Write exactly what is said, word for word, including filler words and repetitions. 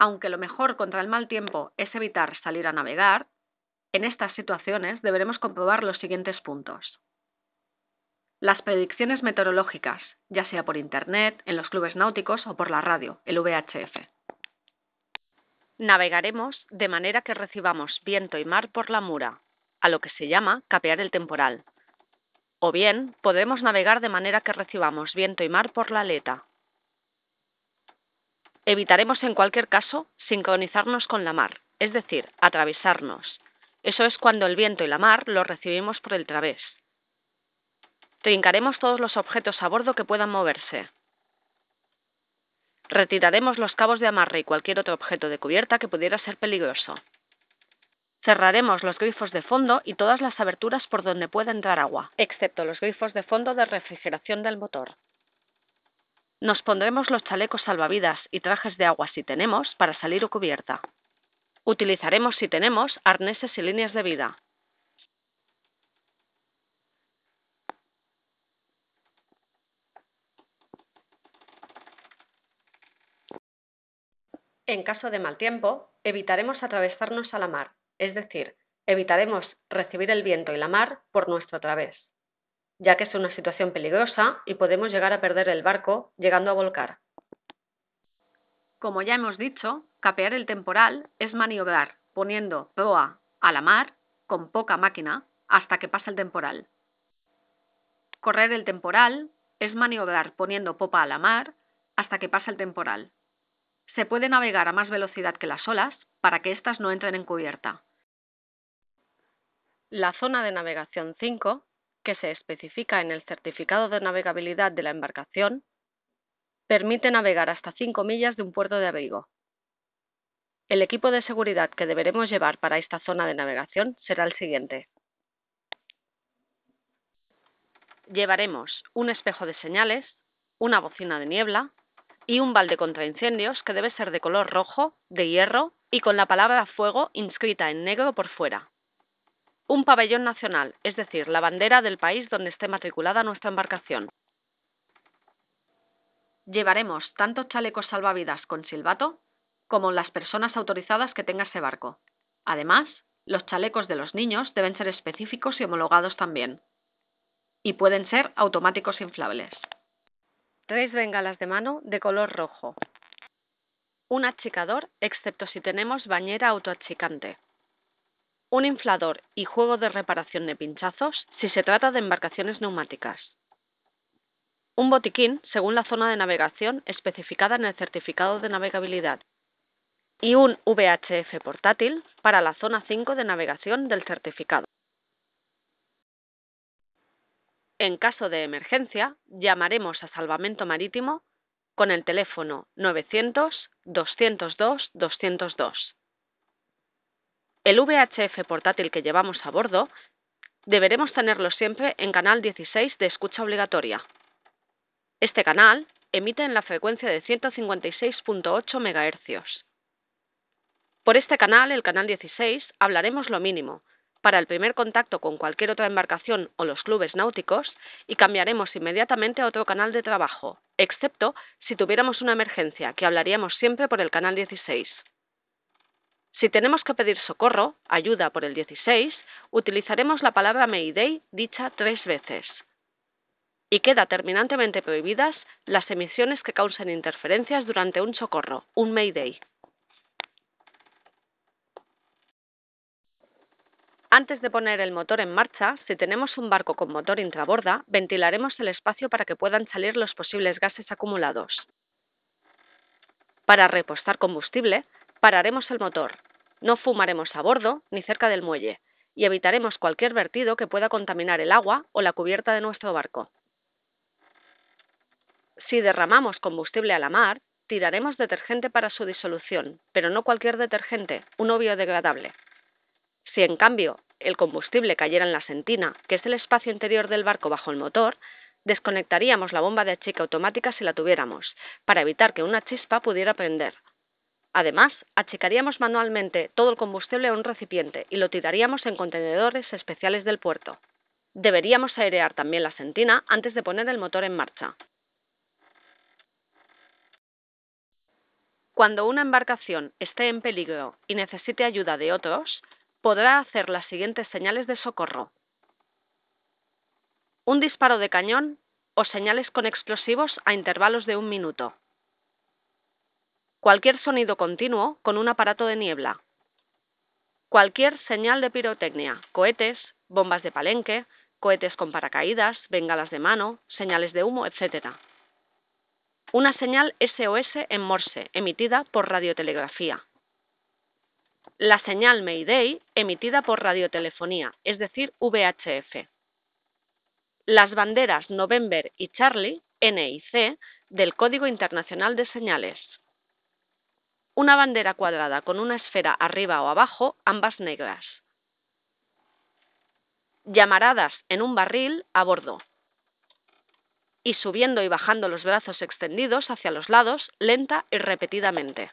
aunque lo mejor contra el mal tiempo es evitar salir a navegar, en estas situaciones deberemos comprobar los siguientes puntos. Las predicciones meteorológicas, ya sea por internet, en los clubes náuticos o por la radio, el V H F. Navegaremos de manera que recibamos viento y mar por la mura, a lo que se llama capear el temporal. O bien, podremos navegar de manera que recibamos viento y mar por la aleta. Evitaremos en cualquier caso sincronizarnos con la mar, es decir, atravesarnos. Eso es cuando el viento y la mar los recibimos por el través. Trincaremos todos los objetos a bordo que puedan moverse. Retiraremos los cabos de amarre y cualquier otro objeto de cubierta que pudiera ser peligroso. Cerraremos los grifos de fondo y todas las aberturas por donde pueda entrar agua, excepto los grifos de fondo de refrigeración del motor. Nos pondremos los chalecos salvavidas y trajes de agua si tenemos para salir a cubierta. Utilizaremos, si tenemos, arneses y líneas de vida. En caso de mal tiempo, evitaremos atravesarnos a la mar, es decir, evitaremos recibir el viento y la mar por nuestro través, ya que es una situación peligrosa y podemos llegar a perder el barco llegando a volcar. Como ya hemos dicho, capear el temporal es maniobrar poniendo proa a la mar con poca máquina hasta que pasa el temporal. Correr el temporal es maniobrar poniendo popa a la mar hasta que pasa el temporal. Se puede navegar a más velocidad que las olas para que éstas no entren en cubierta. La zona de navegación cinco, que se especifica en el certificado de navegabilidad de la embarcación, permite navegar hasta cinco millas de un puerto de abrigo. El equipo de seguridad que deberemos llevar para esta zona de navegación será el siguiente. Llevaremos un espejo de señales, una bocina de niebla y un balde contra incendios que debe ser de color rojo, de hierro y con la palabra fuego inscrita en negro por fuera. Un pabellón nacional, es decir, la bandera del país donde esté matriculada nuestra embarcación. Llevaremos tanto chalecos salvavidas con silbato como las personas autorizadas que tenga ese barco. Además, los chalecos de los niños deben ser específicos y homologados también. Y pueden ser automáticos inflables. Tres bengalas de mano de color rojo. Un achicador, excepto si tenemos bañera autoachicante. Un inflador y juego de reparación de pinchazos si se trata de embarcaciones neumáticas. Un botiquín según la zona de navegación especificada en el certificado de navegabilidad y un V H F portátil para la zona cinco de navegación del certificado. En caso de emergencia, llamaremos a Salvamento Marítimo con el teléfono nueve cero cero, dos cero dos, dos cero dos. El V H F portátil que llevamos a bordo deberemos tenerlo siempre en canal dieciséis de escucha obligatoria. Este canal emite en la frecuencia de ciento cincuenta y seis punto ocho megahercios. Por este canal, el canal dieciséis, hablaremos lo mínimo para el primer contacto con cualquier otra embarcación o los clubes náuticos y cambiaremos inmediatamente a otro canal de trabajo, excepto si tuviéramos una emergencia, que hablaríamos siempre por el canal dieciséis. Si tenemos que pedir socorro, ayuda por el dieciséis, utilizaremos la palabra Mayday dicha tres veces. Y queda terminantemente prohibidas las emisiones que causen interferencias durante un socorro, un Mayday. Antes de poner el motor en marcha, si tenemos un barco con motor intraborda, ventilaremos el espacio para que puedan salir los posibles gases acumulados. Para repostar combustible, pararemos el motor, no fumaremos a bordo ni cerca del muelle y evitaremos cualquier vertido que pueda contaminar el agua o la cubierta de nuestro barco. Si derramamos combustible a la mar, tiraremos detergente para su disolución, pero no cualquier detergente, uno biodegradable. Si en cambio el combustible cayera en la sentina, que es el espacio interior del barco bajo el motor, desconectaríamos la bomba de achique automática si la tuviéramos, para evitar que una chispa pudiera prender. Además, achicaríamos manualmente todo el combustible a un recipiente y lo tiraríamos en contenedores especiales del puerto. Deberíamos airear también la sentina antes de poner el motor en marcha. Cuando una embarcación esté en peligro y necesite ayuda de otros, podrá hacer las siguientes señales de socorro: un disparo de cañón o señales con explosivos a intervalos de un minuto, cualquier sonido continuo con un aparato de niebla, cualquier señal de pirotecnia, cohetes, bombas de palenque, cohetes con paracaídas, bengalas de mano, señales de humo, etcétera. Una señal S O S en Morse, emitida por radiotelegrafía. La señal Mayday, emitida por radiotelefonía, es decir, V H F. Las banderas November y Charlie, N I C, del Código Internacional de Señales. Una bandera cuadrada con una esfera arriba o abajo, ambas negras. Llamaradas en un barril a bordo. Y subiendo y bajando los brazos extendidos hacia los lados, lenta y repetidamente.